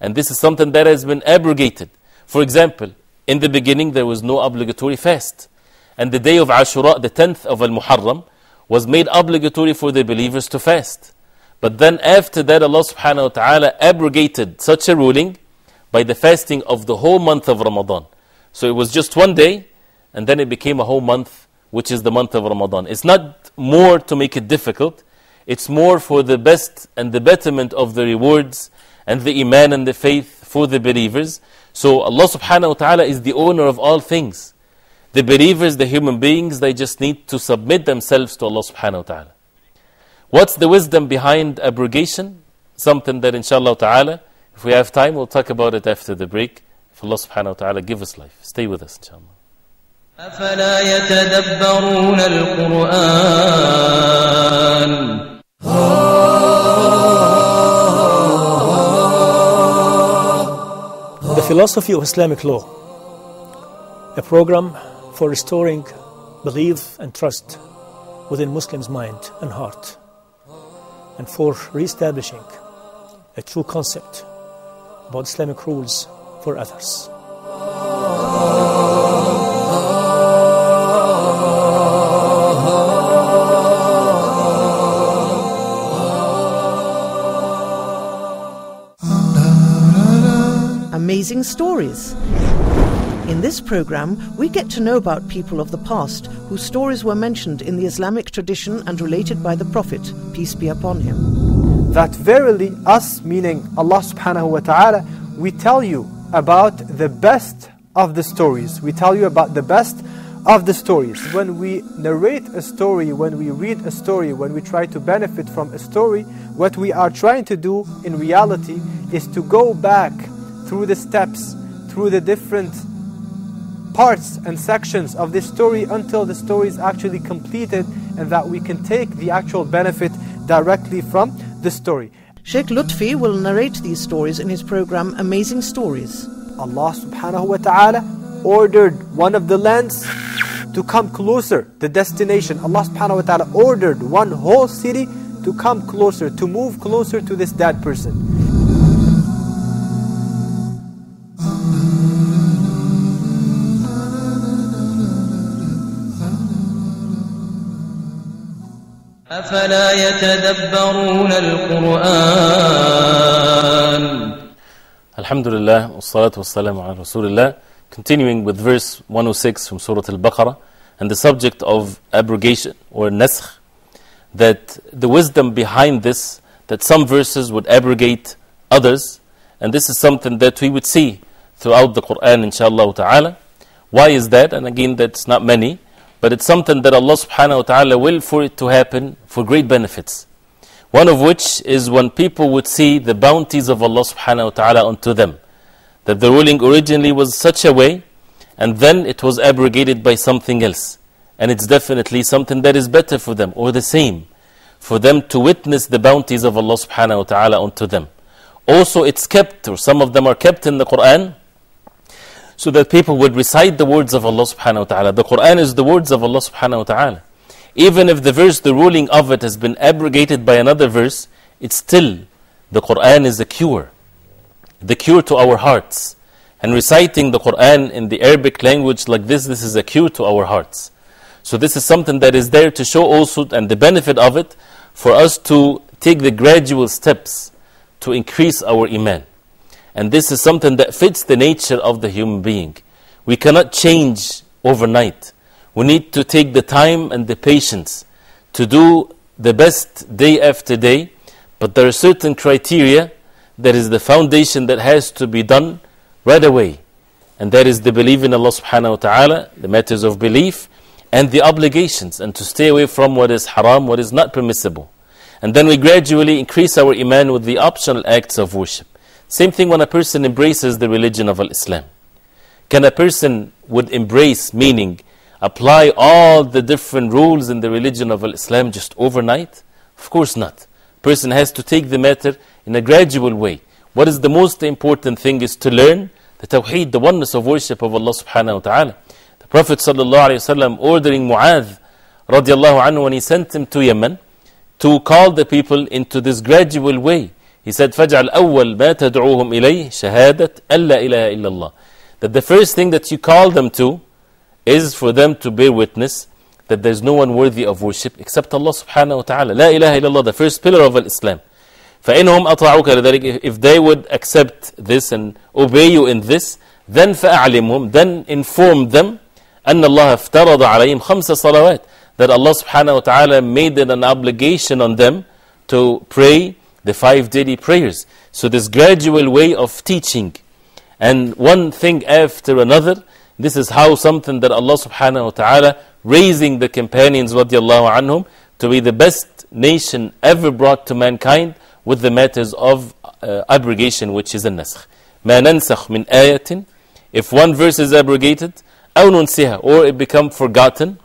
And this is something that has been abrogated. For example, in the beginning there was no obligatory fast. And the day of Ashura, the 10th of Al-Muharram, was made obligatory for the believers to fast. But then after that Allah subhanahu wa ta'ala abrogated such a ruling by the fasting of the whole month of Ramadan. So it was just one day, and then it became a whole month, which is the month of Ramadan. It's not more to make it difficult, it's more for the best and the betterment of the rewards and the iman and the faith for the believers. So Allah subhanahu wa ta'ala is the owner of all things. The believers, the human beings, they just need to submit themselves to Allah subhanahu wa ta'ala. What's the wisdom behind abrogation? Something that inshallah ta'ala, if we have time, we'll talk about it after the break. If Allah subhanahu wa ta'ala give us life. Stay with us inshallah. أَفَلَا يَتَدَبَّرُونَ الْقُرْآنَ. The Philosophy of Islamic Law, a program for restoring belief and trust within Muslims' mind and heart, and for re-establishing a true concept about Islamic rules for others. Amazing stories. In this program, we get to know about people of the past whose stories were mentioned in the Islamic tradition and related by the Prophet, peace be upon him. That verily us, meaning Allah subhanahu wa ta'ala, we tell you about the best of the stories. We tell you about the best of the stories. When we narrate a story, when we read a story, when we try to benefit from a story, what we are trying to do in reality is to go back through the steps, through the different parts and sections of this story until the story is actually completed and that we can take the actual benefit directly from the story. Sheikh Lutfi will narrate these stories in his program Amazing Stories. Allah subhanahu wa ta'ala ordered one of the lands to come closer, the destination. Allah subhanahu wa ta'ala ordered one whole city to come closer, to move closer to this dead person. أَفَلَا يَتَدَبَّرُونَ الْقُرْآنَ. Alhamdulillah, wassalatu wassalamu ala Rasulillah. Continuing with verse 106 from Surat Al-Baqarah and the subject of abrogation or nasakh, that the wisdom behind this, that some verses would abrogate others, and this is something that we would see throughout the Quran inshallah ta'ala. Why is that? And again, that's not many, but it's something that Allah subhanahu wa ta'ala will for it to happen for great benefits. One of which is when people would see the bounties of Allah subhanahu wa ta'ala unto them. That the ruling originally was such a way, and then it was abrogated by something else. And it's definitely something that is better for them, or the same, for them to witness the bounties of Allah subhanahu wa ta'ala unto them. Also it's kept, or some of them are kept in the Quran, so that people would recite the words of Allah subhanahu wa ta'ala. The Quran is the words of Allah subhanahu wa ta'ala. Even if the verse, the ruling of it has been abrogated by another verse, it's still, the Quran is the cure to our hearts. And reciting the Quran in the Arabic language like this, this is a cure to our hearts. So this is something that is there to show also, and the benefit of it, for us to take the gradual steps to increase our iman. And this is something that fits the nature of the human being. We cannot change overnight. We need to take the time and the patience to do the best day after day. But there are certain criteria that is the foundation that has to be done right away. And that is the belief in Allah subhanahu wa ta'ala, the matters of belief, and the obligations. And to stay away from what is haram, what is not permissible. And then we gradually increase our iman with the optional acts of worship. Same thing when a person embraces the religion of Islam. Can a person would embrace, meaning apply all the different rules in the religion of Islam just overnight? Of course not. Person has to take the matter in a gradual way. What is the most important thing is to learn the tawheed, the oneness of worship of Allah subhanahu wa ta'ala. The Prophet sallallahu alayhi wa sallam ordering Mu'adh radiallahu anhu when he sent him to Yemen to call the people into this gradual way. He said, فَجْعَلْ أَوَّلْ مَا تَدْعُوهُمْ إِلَيْهِ شَهَادَةً أَلَّا إِلَهَ إِلَّا اللَّهِ. That the first thing that you call them to is for them to bear witness that there's no one worthy of worship except Allah subhanahu wa ta'ala. La ilaha illallah, the first pillar of Islam. فَإِنْهُمْ أَطَعُوكَ لَذَلِكَ. If they would accept this and obey you in this, then فَأَعْلِمْهُمْ, then inform them أَنَّ اللَّهَ افْتَرَضَ عَلَيْهِمْ خَمْسَ صَلَوَاتٍ. That Allah subhanahu wa ta'ala made it an obligation on them to pray the 5 daily prayers. So this gradual way of teaching, and one thing after another, This is how something that Allah subhanahu wa ta'ala raising the companions radiyallahu anhum to be the best nation ever brought to mankind with the matters of abrogation, which is an-nasakh. مَا نَنْسَخْ min ayatin. If one verse is abrogated, أَوْ نُنْسِهَا, or it becomes forgotten.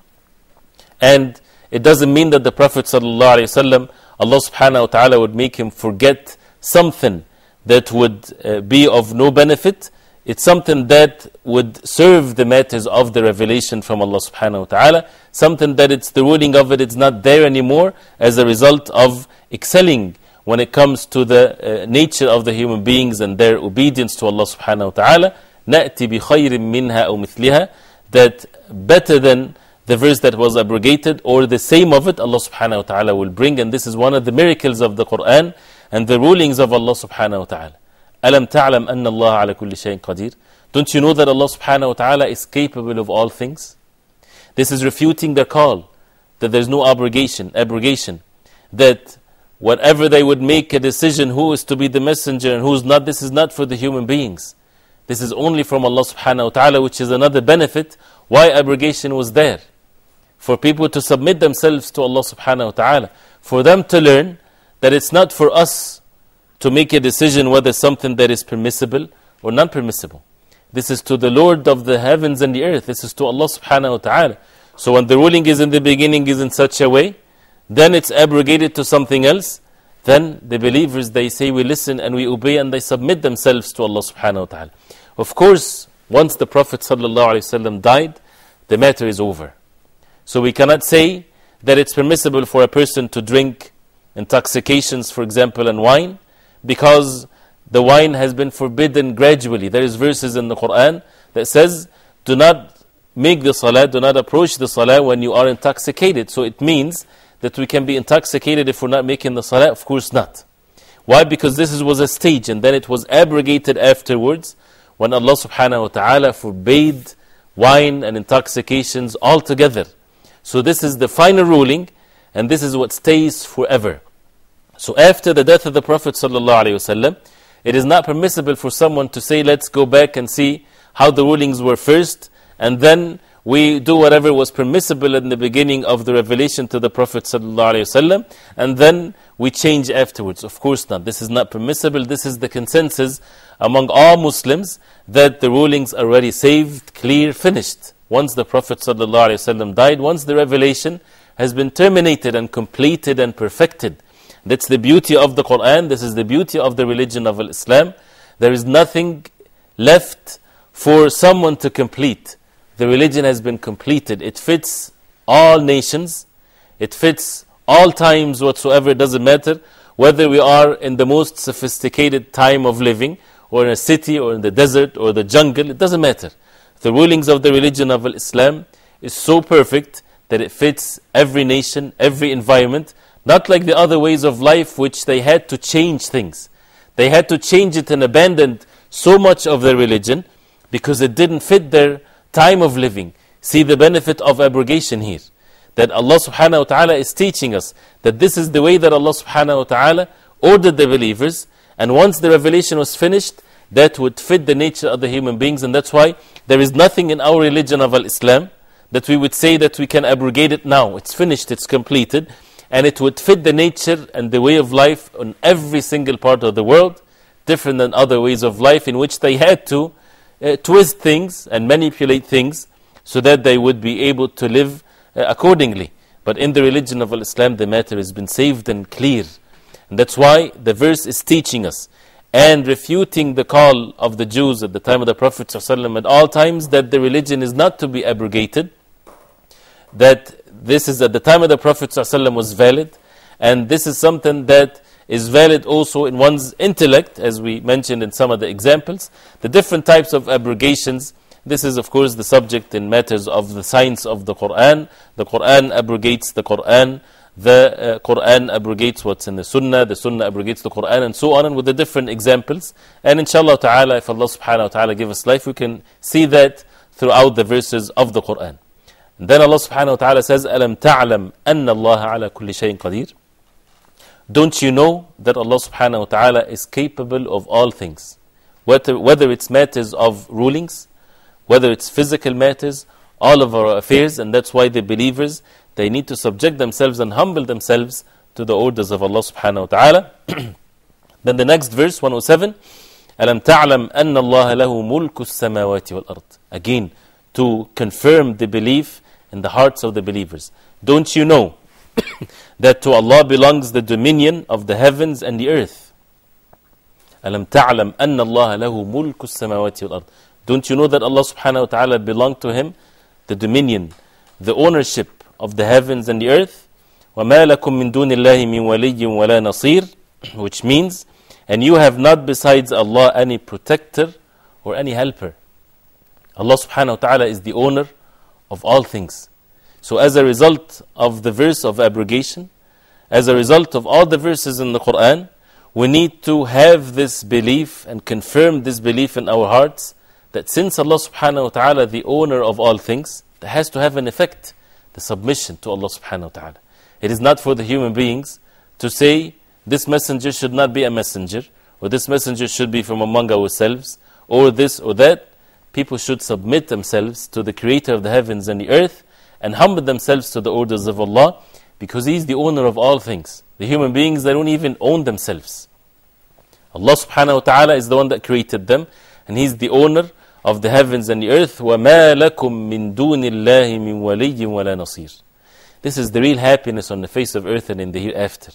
And it doesn't mean that the Prophet sallallahu alayhi wa sallam, Allah subhanahu wa ta'ala would make him forget something that would be of no benefit. It's something that would serve the matters of the revelation from Allah subhanahu wa ta'ala, something that it's the ruling of it, it's not there anymore as a result of excelling when it comes to the nature of the human beings and their obedience to Allah subhanahu wa ta'ala. نَأْتِ بِخَيْرٍ مِّنْهَا أَوْ مِثْلِهَا, that better than the verse that was abrogated or the same of it, Allah subhanahu wa ta'ala will bring. And this is one of the miracles of the Quran and the rulings of Allah subhanahu wa ta'ala. أَلَمْ تَعْلَمْ أَنَّ اللَّهَ عَلَى كُلِّ شَيْءٍ قَدِيرٍ. Don't you know that Allah subhanahu wa ta'ala is capable of all things? This is refuting the call that there's no abrogation, that whatever they would make a decision, who is to be the messenger and who is not, this is not for the human beings. This is only from Allah subhanahu wa ta'ala, which is another benefit why abrogation was there. For people to submit themselves to Allah subhanahu wa ta'ala, for them to learn that it's not for us to make a decision whether something that is permissible or non-permissible. This is to the Lord of the heavens and the earth. This is to Allah subhanahu wa ta'ala. So when the ruling is in the beginning is in such a way, then it's abrogated to something else, then the believers, they say we listen and we obey, and they submit themselves to Allah subhanahu wa ta'ala. Of course, once the Prophet sallallahu alayhi wa sallam died, the matter is over. So we cannot say that it's permissible for a person to drink intoxications, for example, and wine, because the wine has been forbidden gradually. There is verses in the Quran that says, do not make the salah, do not approach the salah when you are intoxicated. So it means that we can be intoxicated if we're not making the salah? Of course not. Why? Because this was a stage, and then it was abrogated afterwards when Allah subhanahu wa ta'ala forbade wine and intoxications altogether. So this is the final ruling, and this is what stays forever. So after the death of the Prophet sallallahu alayhi wa sallam, it is not permissible for someone to say, let's go back and see how the rulings were first, and then we do whatever was permissible in the beginning of the revelation to the Prophet ﷺ, and then we change afterwards. Of course not. This is not permissible. This is the consensus among all Muslims that the rulings are already saved, clear, finished. Once the Prophet ﷺ died, once the revelation has been terminated and completed and perfected. That's the beauty of the Quran. This is the beauty of the religion of Islam. There is nothing left for someone to complete. The religion has been completed. It fits all nations. It fits all times whatsoever. It doesn't matter whether we are in the most sophisticated time of living, or in a city, or in the desert, or the jungle. It doesn't matter. The rulings of the religion of Islam is so perfect that it fits every nation, every environment. Not like the other ways of life, which they had to change things. They had to change it and abandon so much of their religion because it didn't fit their time of living. See the benefit of abrogation here, that Allah subhanahu wa ta'ala is teaching us that this is the way that Allah subhanahu wa ta'ala ordered the believers, and once the revelation was finished, that would fit the nature of the human beings. And that's why there is nothing in our religion of Islam that we would say that we can abrogate it now. It's finished, it's completed, and it would fit the nature and the way of life on every single part of the world, different than other ways of life in which they had to twist things and manipulate things so that they would be able to live accordingly. But in the religion of Islam, the matter has been saved and clear. And that's why the verse is teaching us and refuting the call of the Jews at the time of the Prophet ﷺ at all times that the religion is not to be abrogated, that this is at the time of the Prophet ﷺ was valid, and this is something that is valid also in one's intellect, as we mentioned in some of the examples. The different types of abrogations, this is of course the subject in matters of the science of the Quran. The Quran abrogates the Quran, the Quran abrogates what's in the Sunnah abrogates the Quran, and so on, and with the different examples. And inshallah ta'ala, if Allah subhanahu wa ta'ala give us life, we can see that throughout the verses of the Quran. And then Allah subhanahu wa ta'ala says, أَلَمْ تَعْلَمْ أَنَّ اللَّهَ عَلَى كُلِّ شَيْءٍ قَدِيرٍ. Don't you know that Allah subhanahu wa ta'ala is capable of all things, whether it's matters of rulings, whether it's physical matters, all of our affairs, and that's why the believers, they need to subject themselves and humble themselves to the orders of Allah subhanahu wa ta'ala. Then the next verse, 107, أَلَمْ تَعْلَمْ أَنَّ اللَّهَ لَهُ مُلْكُ السَّمَاوَاتِ وَالْأَرْضِ. Again, to confirm the belief in the hearts of the believers. Don't you know that to Allah belongs the dominion of the heavens and the earth? أَلَمْ تَعْلَمْ أَنَّ اللَّهَ لَهُ مُلْكُ السَّمَاوَاتِ وَالْأَرْضِ. Don't you know that Allah subhanahu wa ta'ala belonged to him the dominion, the ownership of the heavens and the earth? وَمَا لَكُمْ مِن دُونِ اللَّهِ مِن وَلِيٍّ وَلَا نَصِيرٍ, which means, and you have not besides Allah any protector or any helper. Allah subhanahu wa ta'ala is the owner of all things. So as a result of the verse of abrogation, as a result of all the verses in the Quran, we need to have this belief and confirm this belief in our hearts that since Allah subhanahu wa ta'ala the owner of all things, that has to have an effect, the submission to Allah subhanahu wa ta'ala. It is not for the human beings to say, this messenger should not be a messenger, or this messenger should be from among ourselves, or this or that. People should submit themselves to the creator of the heavens and the earth and humble themselves to the orders of Allah, because He is the owner of all things. The human beings, they don't even own themselves. Allah subhanahu wa ta'ala is the one that created them, and He is the owner of the heavens and the earth. وَمَا لَكُمْ مِن دُونِ اللَّهِ مِن وَلِيٍّ وَلَا نَصِيرٍ. This is the real happiness on the face of earth and in the hereafter.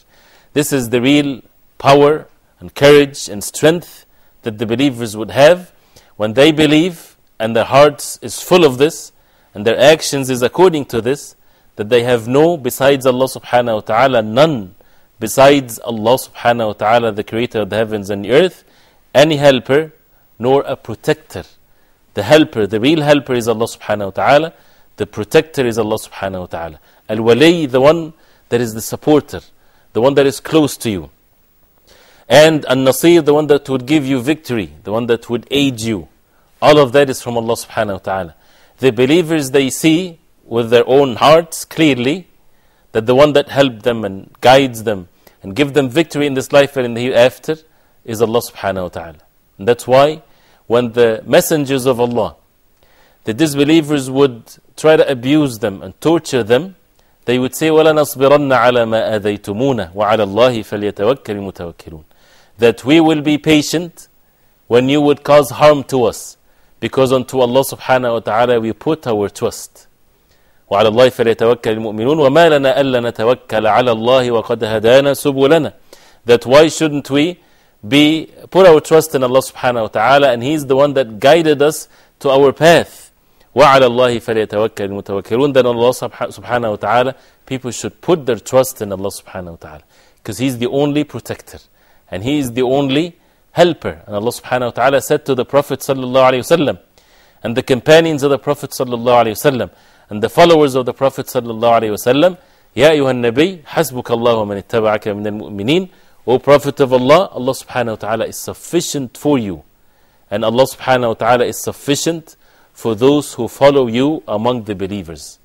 This is the real power and courage and strength that the believers would have when they believe and their hearts is full of this and their actions is according to this, that they have no besides Allah subhanahu wa ta'ala, none besides Allah subhanahu wa ta'ala, the creator of the heavens and the earth, any helper nor a protector. The helper, the real helper is Allah subhanahu wa ta'ala, the protector is Allah subhanahu wa ta'ala. Al-Wali, the one that is the supporter, the one that is close to you. And An-Nasir, the one that would give you victory, the one that would aid you. All of that is from Allah subhanahu wa ta'ala. The believers, they see with their own hearts clearly that the one that helped them and guides them and gives them victory in this life and in the hereafter is Allah subhanahu wa ta'ala. And that's why when the messengers of Allah, the disbelievers would try to abuse them and torture them, they would say, وَلَنَصْبِرَنَّ عَلَى مَا آذَيْتُمُونَ وَعَلَى اللَّهِ فَلْيَتَوَكَّلِ الْمُتَوَكِّلُونَ. That we will be patient when you would cause harm to us, because unto Allah subhanahu wa ta'ala we put our trust. وَعَلَى اللَّهِ فَلْيَتَوَكَّلِ الْمُؤْمِنُونَ وَمَا لَنَا أَلَّا نَتَوَكَّلَ عَلَى اللَّهِ وَقَدْ هَدَانَا سُبُلَنَا. That why shouldn't we put our trust in Allah subhanahu wa ta'ala, and He is the one that guided us to our path. وَعَلَى اللَّهِ فَلْيَتَوَكَّلِ الْمُتَوَكِّلُونَ. Then Allah subhanahu wa ta'ala, people should put their trust in Allah subhanahu wa ta'ala, because He is the only protector and He is the only helper. And Allah subhanahu wa ta'ala said to the Prophet sallallahu alayhi wa sallam and the companions of the Prophet sallallahu alayhi wa sallam and the followers of the Prophet sallallahu alayhi wa sallam, يَا أَيُّهَا النَّبِيُّ حَسْبُكَ اللَّهُ وَمَنِ اتَّبَعَكَ مِنَ الْمُؤْمِنِينَ. O Prophet of Allah, Allah subhanahu wa ta'ala is sufficient for you, and Allah subhanahu wa ta'ala is sufficient for those who follow you among the believers.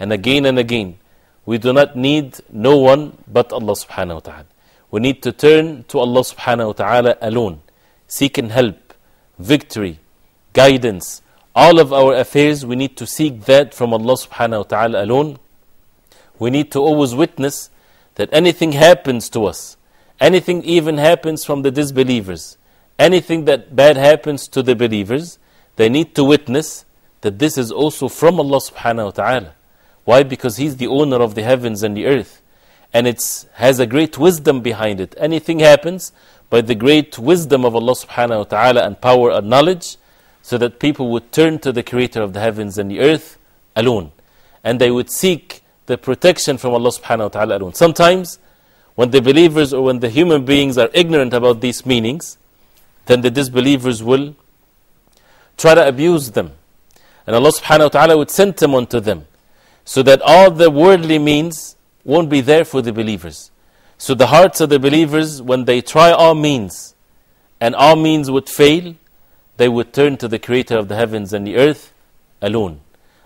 And again, we do not need no one but Allah subhanahu wa ta'ala. We need to turn to Allah subhanahu wa ta'ala alone, seeking help, victory, guidance. All of our affairs, we need to seek that from Allah subhanahu wa ta'ala alone. We need to always witness that anything happens to us, anything even happens from the disbelievers, anything that bad happens to the believers, they need to witness that this is also from Allah subhanahu wa ta'ala. Why? Because He is the owner of the heavens and the earth. And it has a great wisdom behind it. Anything happens by the great wisdom of Allah subhanahu wa ta'ala and power and knowledge, so that people would turn to the creator of the heavens and the earth alone. And they would seek the protection from Allah subhanahu wa ta'ala alone. Sometimes when the believers or when the human beings are ignorant about these meanings, then the disbelievers will try to abuse them, and Allah subhanahu wa ta'ala would send them unto them, so that all the worldly means won't be there for the believers. So the hearts of the believers, when they try all means and all means would fail, they would turn to the creator of the heavens and the earth alone.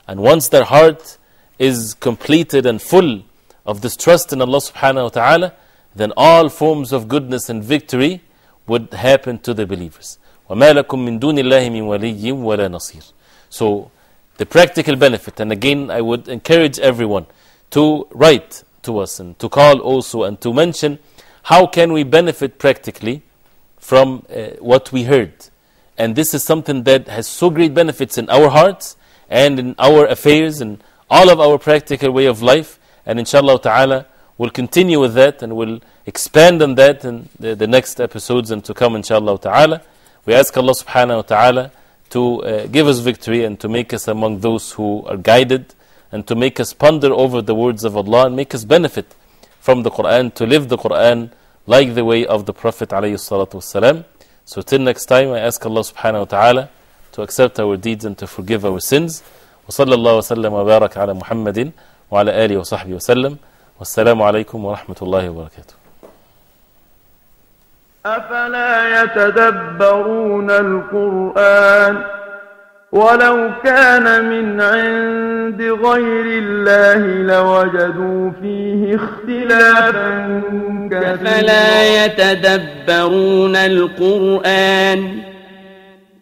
And once their heart is completed and full of this trust in Allah subhanahu wa ta'ala, then all forms of goodness and victory would happen to the believers. وَمَا لَكُمْ مِن دُونِ اللَّهِ مِن وَلِيٍّ وَلَا نَصِيرٍ. So the practical benefit, and again I would encourage everyone to write to us and to call also and to mention how can we benefit practically from what we heard. And this is something that has so great benefits in our hearts and in our affairs and all of our practical way of life. And inshallah ta'ala, we'll continue with that and we'll expand on that in the next episodes and to come, inshallah ta'ala. We ask Allah subhanahu wa ta'ala to give us victory and to make us among those who are guided and to make us ponder over the words of Allah and make us benefit from the Quran, to live the Quran like the way of the Prophet alayhi salatu wasalam. So till next time, I ask Allah subhanahu wa ta'ala to accept our deeds and to forgive our sins. وصلى الله وسلم وبارك على محمد وعلى آله وصحبه وسلم. والسلام عليكم ورحمة الله وبركاته. أفلا يتدبرون القرآن ولو كان من عند غير الله لوجدوا فيه اختلافا كثيرا. أفلا يتدبرون القرآن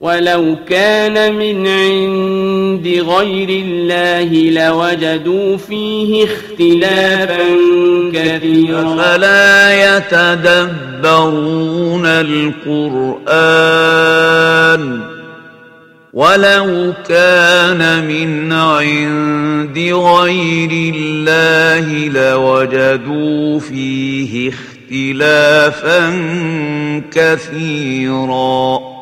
ولو كان من عند غير الله لوجدوا فيه اختلافا كثيرا. أفلا يتدبرون القرآن ولو كان من عند غير الله لوجدوا فيه اختلافا كثيرا.